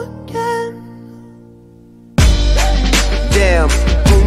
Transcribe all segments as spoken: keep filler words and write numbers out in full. again. Damn, who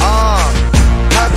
Uh, how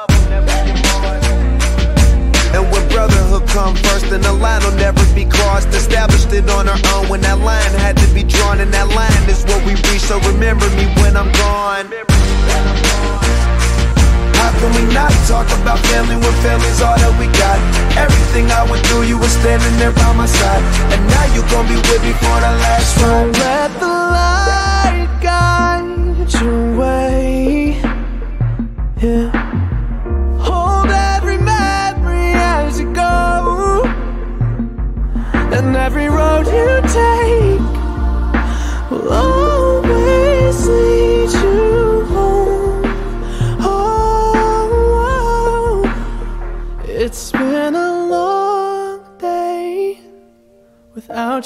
And when brotherhood come first, then the line will never be crossed. Established it on our own when that line had to be drawn, and that line is what we reach, so remember me when I'm gone. How can we not talk about family when family's all that we got? Everything I went through, you were standing there by my side, and now you gon' be with me for the last ride. Don't let the light guide your way, yeah. Hold every memory as you go, and every road you take will always lead you home. It's been a long day without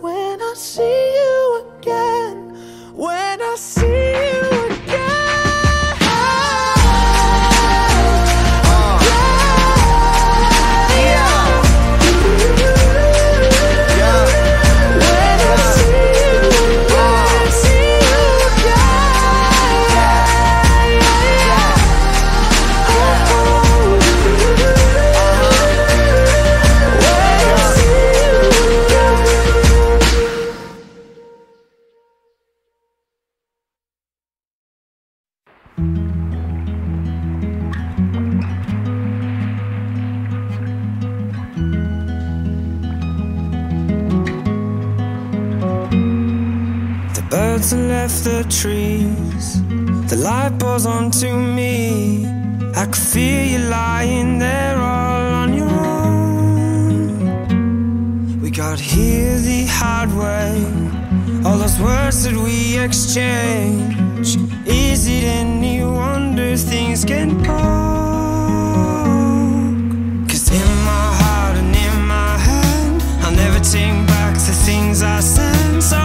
when I see you again, when I see you again. Birds have left the trees, the light pours onto me. I could feel you lying there all on your own. We got here the hard way, all those words that we exchange. Is it any wonder things can poke? Cause in my heart and in my hand, I'll never take back the things I said. So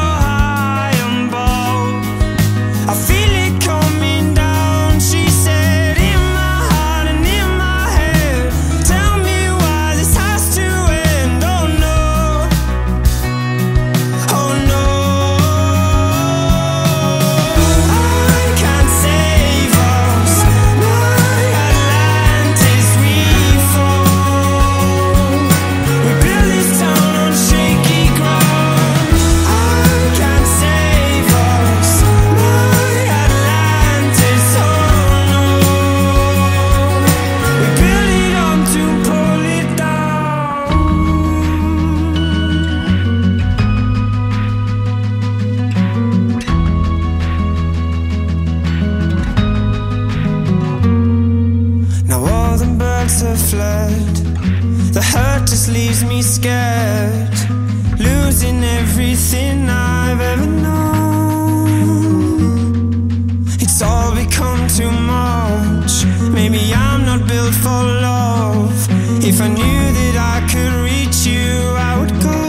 I feel it coming down, she said, in my heart and in my head. Tell me why this has to end, oh no, oh no. I can't save us, my Atlantis we fall. We build this town on shaky ground. flood. The hurt just leaves me scared, losing everything I've ever known. It's all become too much. Maybe I'm not built for love. If I knew that I could reach you, I would go.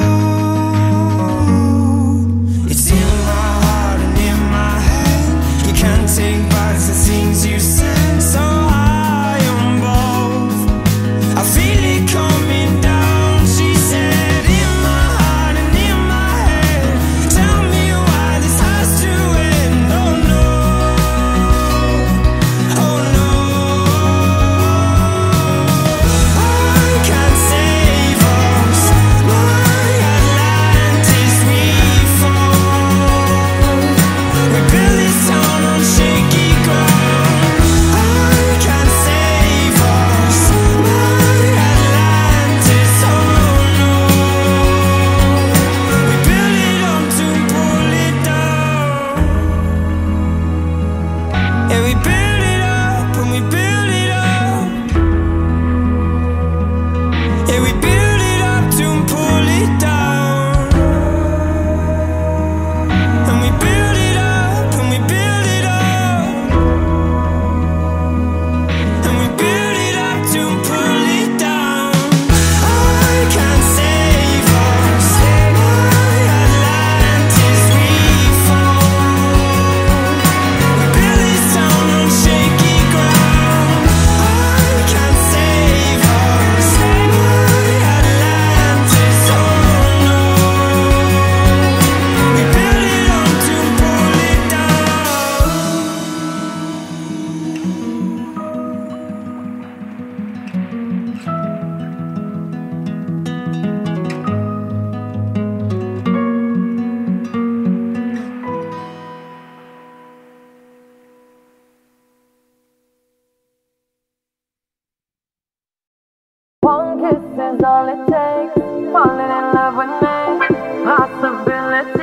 It's in my heart and in my head. You can't take back the things you said. So high above, I feel it coming down. One kiss is all it takes. Falling in love with me.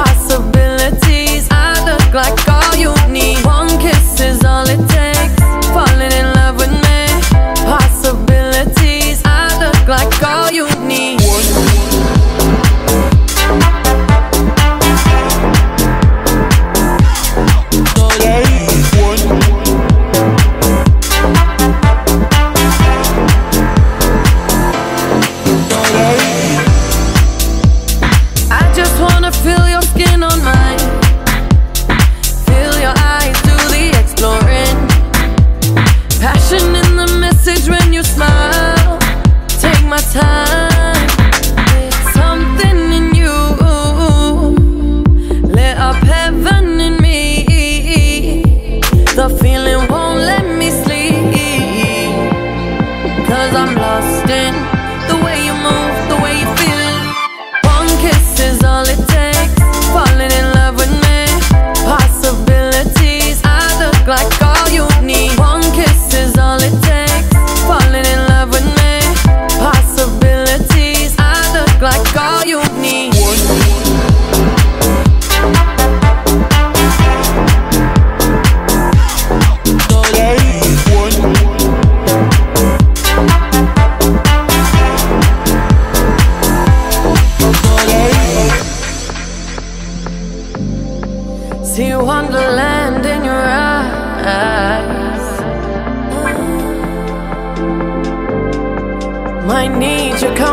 Possibilities, I look like all you need.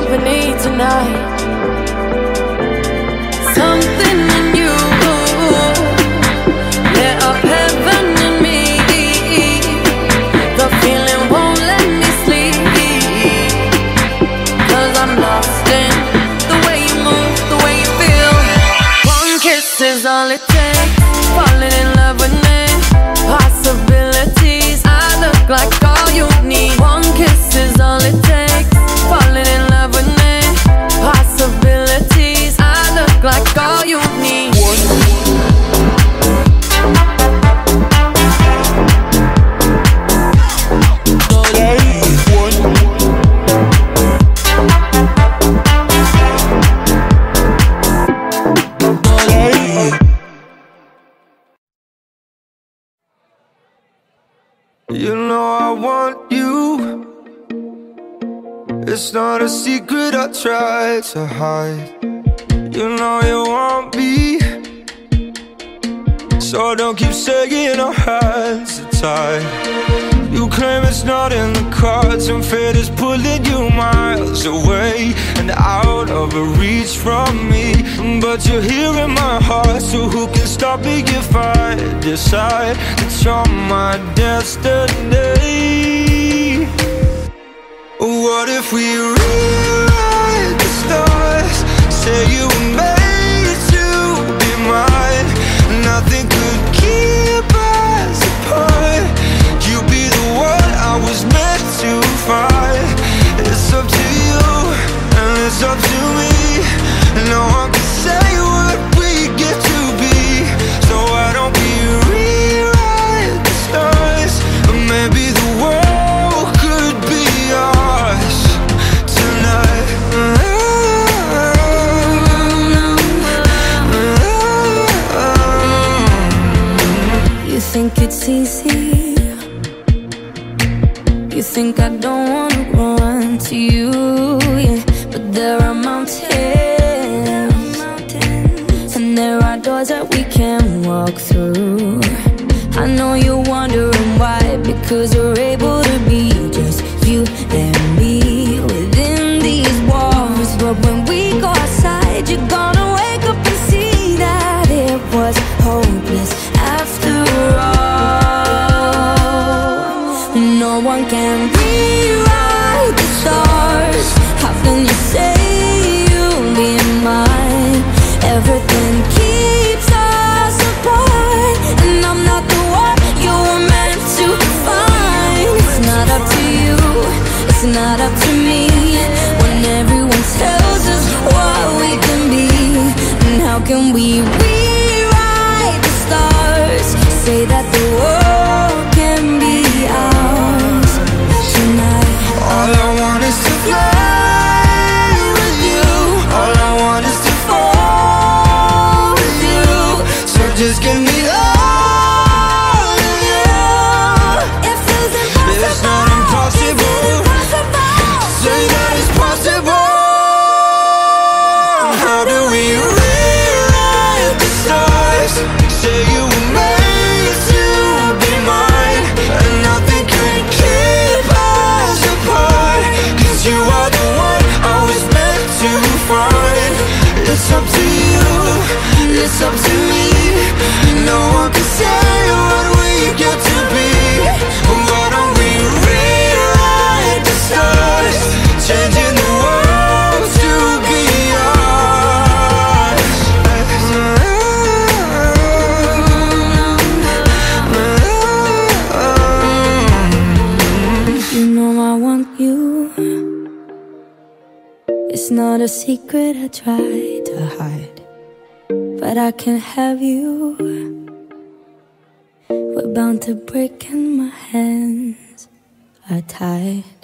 Company tonight. Something in you I want you. It's not a secret I tried to hide. You know you want me, so don't keep shaking our hands tight. You claim it's not in the cards, and fate is pulling you miles away and out of reach from me. But you're here in my heart, so who can stop me if I decide that you're my destiny? What if we rewrite the stars? Say you were made to be mine. Nothing could keep us apart. You'd be the one I was meant to find. It's up to you, and it's up to me. No one can say what we get to be. So why don't we rewrite the stars? Maybe the world could be ours tonight. You think it's easy. You think I don't wanna run to you, yeah. But there are mountains, there are doors that we can walk through. I know you're wondering why, because we're able to be just you and me within these walls. But when we go outside, you're gonna wake up and see that it was hopeless after all. No one can rewrite the stars. How can you say you'll be mine? Everything keeps us apart, and I'm not the one you were meant to find. It's not up to you, it's not up to me. When everyone tells us what we can be, and how can we rewrite the stars? Say that the world can be ours tonight. All I want is to fly. Just give me all of you. It feels impossible. It's not impossible. Say that it's possible. How do we rewrite the stars? Say you were made to be mine, and nothing could keep us apart. Cause you are the one I was meant to find. It's up to you, it's up to me. No one can say what we get to be. Why don't we rewrite the stars? Changing the world to be ours. You know I want you. It's not a secret I tried to hide, but I can't have you. We're bound to break, and my hands are tied.